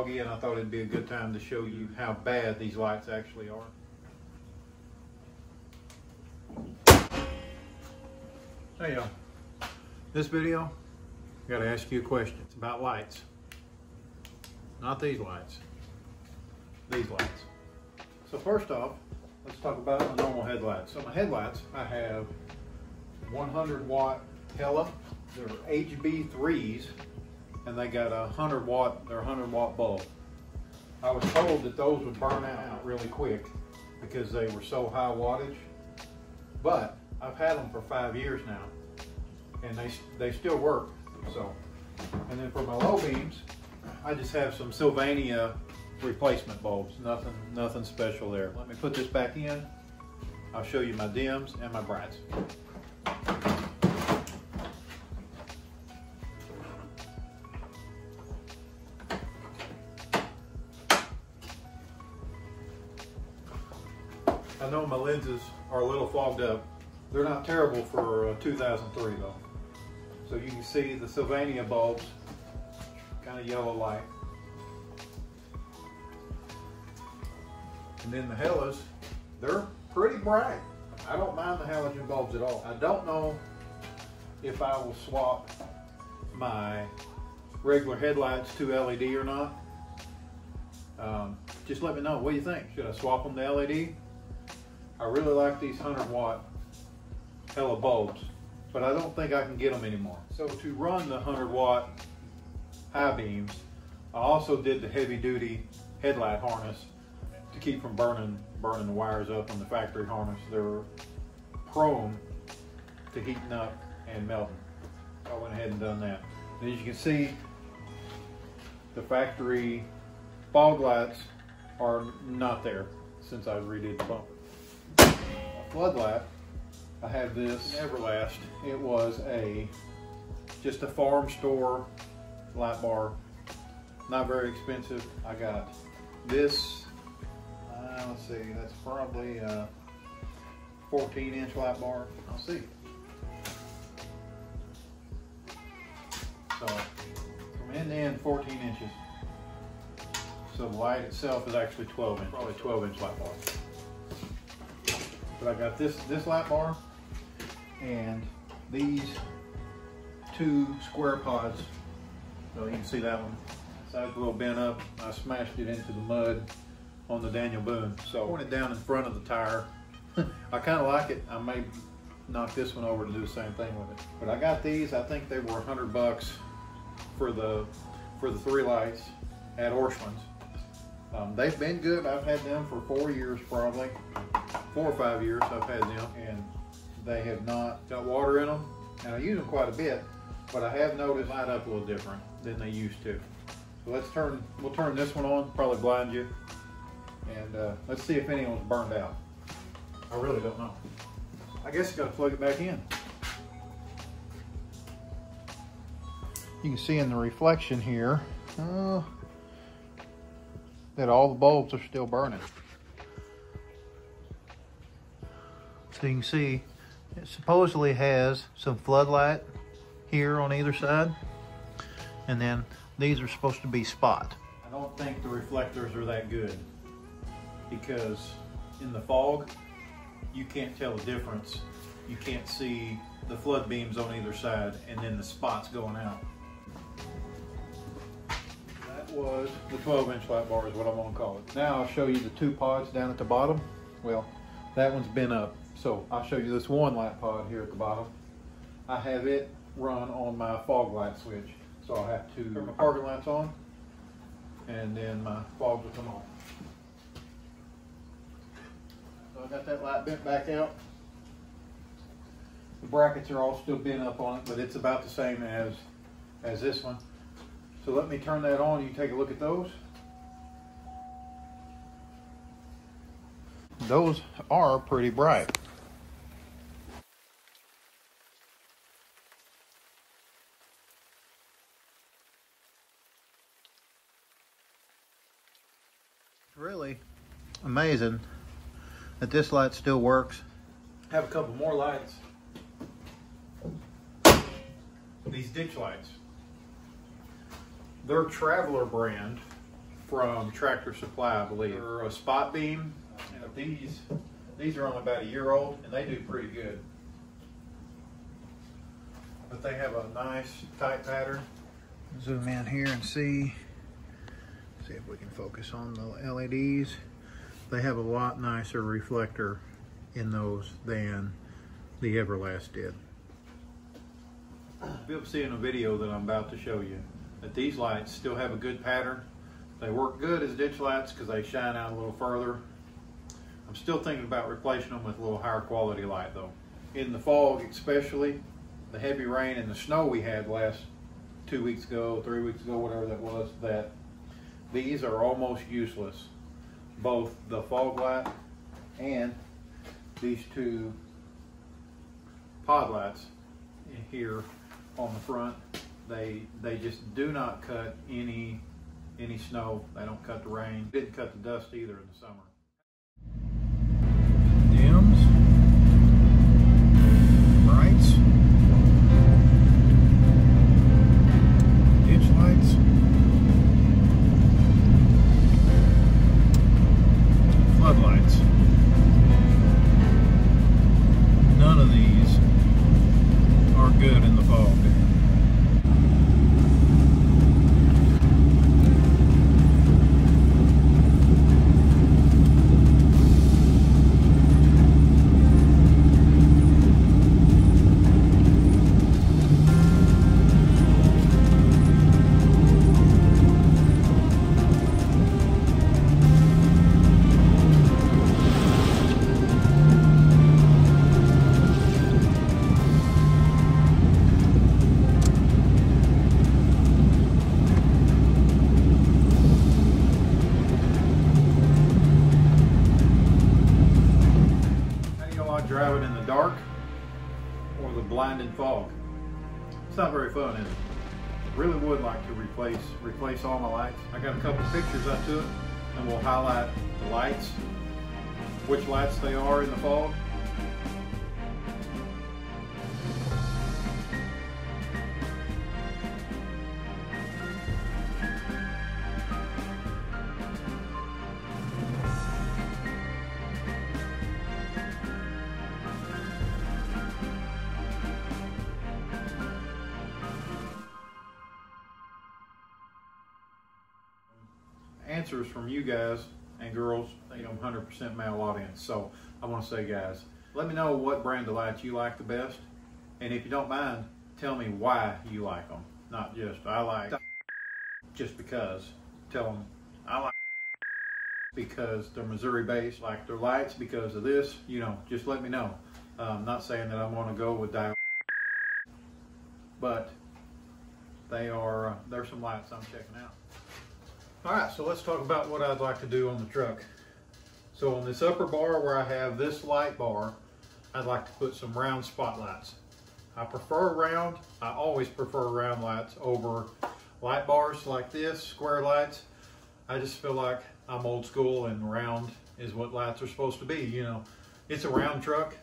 foggy, and I thought it'd be a good time to show you how bad these lights actually are. Hey y'all, this video, I gotta ask you a question. It's about lights. Not these lights, these lights. So first off, let's talk about my normal headlights. So my headlights, I have 100 watt Hella. They're HB3s, and they got 100 watt, they're 100 watt bulb. I was told that those would burn out really quick because they were so high wattage, but I've had them for 5 years now, and they still work. So, and then for my low beams, I just have some Sylvania replacement bulbs. Nothing special there. Let me put this back in. I'll show you my dims and my brights. I know my lenses are a little fogged up. They're not terrible for 2003 though. So you can see the Sylvania bulbs, kind of yellow light. And then the Hellas, they're pretty bright. I don't mind the halogen bulbs at all. I don't know if I will swap my regular headlights to LED or not. Just let me know, what do you think? Should I swap them to LED? I really like these 100 watt Hella bulbs, but I don't think I can get them anymore. So to run the 100 watt high beams, I also did the heavy duty headlight harness to keep from burning the wires up on the factory harness. They're prone to heating up and melting. So I went ahead and done that. And as you can see, the factory fog lights are not there since I redid the bumper. A floodlight, I have this Everlast. It was just a farm store light bar, not very expensive. I got this, let's see, that's probably a 14 inch light bar. I'll see. So from end to end, 14 inches. So the light itself is actually 12 inch, probably 12 inch light bar. But I got this light bar and these two square pods. So you can see that one. Side's a little bent up. I smashed it into the mud on the Daniel Boone. So I pointed down in front of the tire. I kind of like it. I may knock this one over to do the same thing with it. But I got these. I think they were 100 bucks for the three lights at Orscheln's. They've been good. I've had them for 4 years, probably 4 or 5 years. I've had them, and they have not got water in them. And I use them quite a bit, but I have noticed light up a little different than they used to. So we'll turn this one on, probably blind you, and let's see if anyone's burned out. I really don't know. I guess you got to plug it back in. You can see in the reflection here that all the bulbs are still burning. So you can see it supposedly has some floodlight here on either side, and then these are supposed to be spot. I don't think the reflectors are that good because in the fog you can't tell the difference. You can't see the flood beams on either side and then the spots going out. That was the 12 inch light bar is what I'm gonna call it. Now I'll show you the two pods down at the bottom. Well, that one's bent up. So I'll show you this one light pod here at the bottom. I have it run on my fog light switch. So I'll have to turn my parking lights on and then my fog will come on. So I got that light bent back out. The brackets are all still bent up on it, but it's about the same as this one. So let me turn that on and you take a look at those. Those are pretty bright. Really amazing that this light still works. I have a couple more lights. These ditch lights. They're Traveler brand from Tractor Supply, I believe. They're a spot beam. And these are only about a year old, and they do pretty good. But they have a nice tight pattern. Zoom in here and see if we can focus on the LEDs. They have a lot nicer reflector in those than the Everlast did. You'll see in a video that I'm about to show you that these lights still have a good pattern. They work good as ditch lights because they shine out a little further. I'm still thinking about replacing them with a little higher quality light though. In the fog especially, the heavy rain and the snow we had last 2 weeks ago, 3 weeks ago, whatever that was, that these are almost useless. Both the fog light and these two pod lights in here on the front, they just do not cut any snow. They don't cut the rain. Didn't cut the dust either in the summer. Dims, brights, ditch lights, floodlights. None of these are good in the fog. Driving in the dark or the blinding fog. It's not very fun, is it? Really would like to replace all my lights. I got a couple pictures I took and we'll highlight the lights, which lights they are in the fog. Answers from you guys and girls, you know, 100% male audience. So I want to say, guys, let me know what brand of lights you like the best, and if you don't mind, tell me why you like them. Not just I like just because. Tell them I like because they're Missouri based, like their lights because of this. You know, just let me know. I'm not saying that I'm going to go with dial, but they are. There's some lights I'm checking out. All right, so let's talk about what I'd like to do on the truck. So on this upper bar where I have this light bar, I'd like to put some round spotlights. I prefer round. I always prefer round lights over light bars like this, square lights. I just feel like I'm old school and round is what lights are supposed to be, you know. It's a round truck.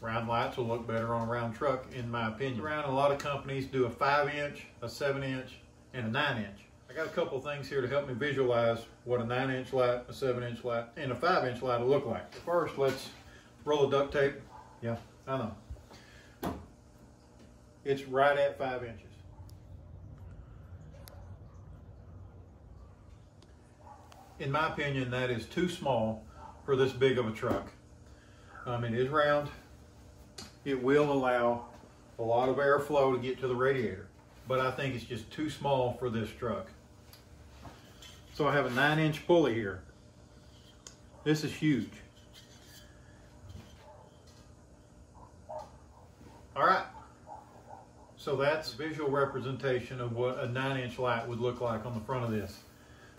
Round lights will look better on a round truck, in my opinion. Around a lot of companies do a 5-inch, a 7-inch, and a 9-inch. I got a couple things here to help me visualize what a 9-inch light, a 7-inch light, and a 5-inch light will look like. First, let's roll the duct tape. Yeah, I know. It's right at 5 inches. In my opinion, that is too small for this big of a truck. It is round. It will allow a lot of airflow to get to the radiator, but I think it's just too small for this truck. So I have a 9-inch pulley here. This is huge. All right, so that's visual representation of what a 9-inch light would look like on the front of this.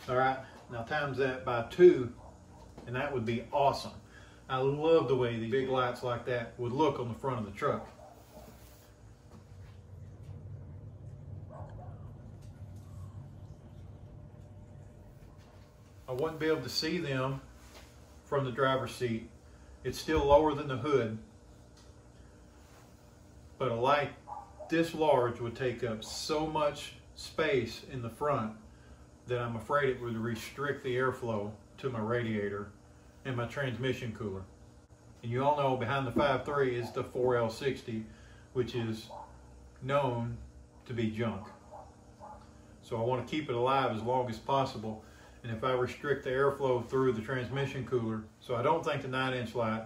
All right, now times that by 2, and that would be awesome. I love the way these big lights like that would look on the front of the truck. I wouldn't be able to see them from the driver's seat. It's still lower than the hood, but a light this large would take up so much space in the front that I'm afraid it would restrict the airflow to my radiator and my transmission cooler. And you all know behind the 5.3 is the 4L60, which is known to be junk. So I want to keep it alive as long as possible. And if I restrict the airflow through the transmission cooler, so I don't think the 9-inch light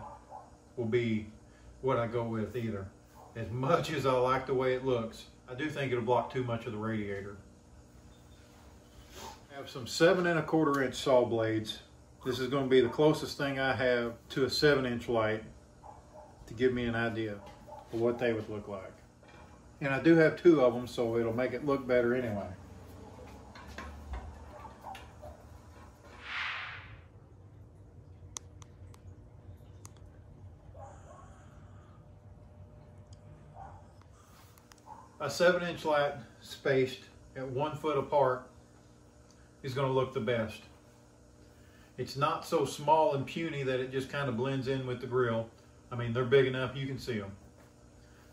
will be what I go with either. As much as I like the way it looks, I do think it'll block too much of the radiator. I have some 7 1/4 inch saw blades. This is going to be the closest thing I have to a 7-inch light to give me an idea of what they would look like. And I do have 2 of them, so it'll make it look better anyway. A 7-inch light spaced at 1 foot apart is going to look the best. It's not so small and puny that it just kind of blends in with the grill. I mean, they're big enough you can see them.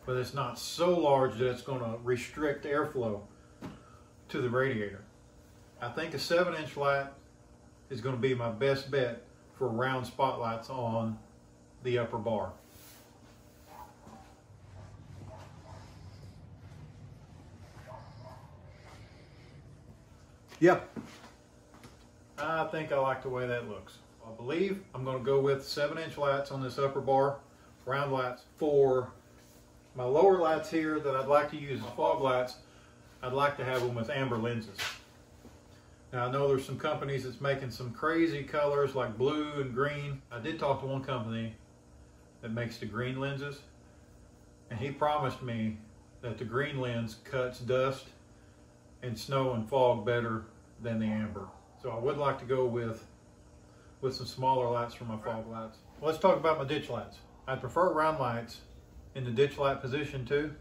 But it's not so large that it's going to restrict airflow to the radiator. I think a 7-inch light is going to be my best bet for round spotlights on the upper bar. Yep. I think I like the way that looks. I believe I'm going to go with 7-inch lights on this upper bar, round lights. For my lower lights here that I'd like to use as fog lights, I'd like to have them with amber lenses. Now I know there's some companies that's making some crazy colors like blue and green. I did talk to one company that makes the green lenses, and he promised me that the green lens cuts dust and snow and fog better than the amber. So I would like to go with some smaller lights for my fog lights. Let's talk about my ditch lights. I prefer round lights in the ditch light position too.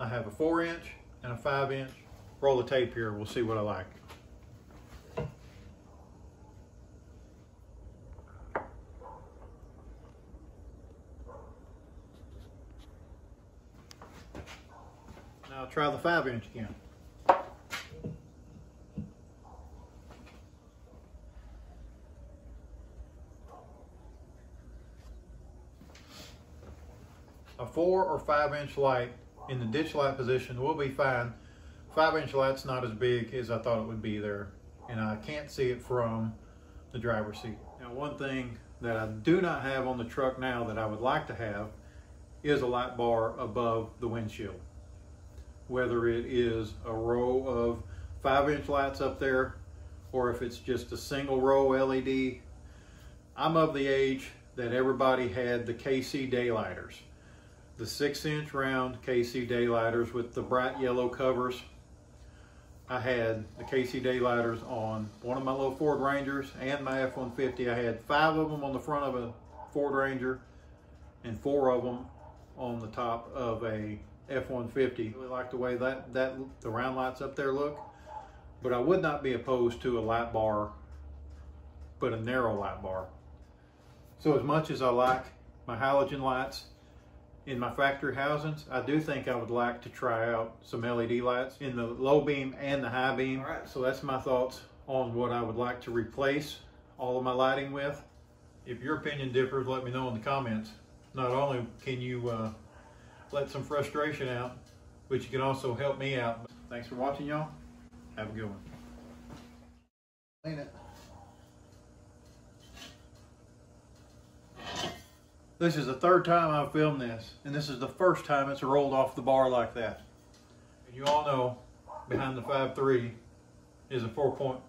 I have a 4-inch and a 5-inch. Roll the tape here, we'll see what I like. Now I'll try the 5-inch again. A 4 or 5-inch light in the ditch light position will be fine. 5-inch light's not as big as I thought it would be there, and I can't see it from the driver's seat. Now, one thing that I do not have on the truck now that I would like to have is a light bar above the windshield. Whether it is a row of 5-inch lights up there, or if it's just a single row LED. I'm of the age that everybody had the KC Daylighters. The 6-inch round KC Daylighters with the bright yellow covers. I had the KC Daylighters on one of my little Ford Rangers and my F-150. I had 5 of them on the front of a Ford Ranger and 4 of them on the top of a F-150. I really like the way the round lights up there look, but I would not be opposed to a light bar, but a narrow light bar. So as much as I like my halogen lights in my factory housings, I do think I would like to try out some LED lights in the low beam and the high beam. All right, so that's my thoughts on what I would like to replace all of my lighting with. If your opinion differs, let me know in the comments. Not only can you let some frustration out, but you can also help me out. Thanks for watching, y'all. Have a good one. Clean it. This is the 3rd time I've filmed this, and this is the 1st time it's rolled off the bar like that. You all know behind the 5.3 is a 4.0.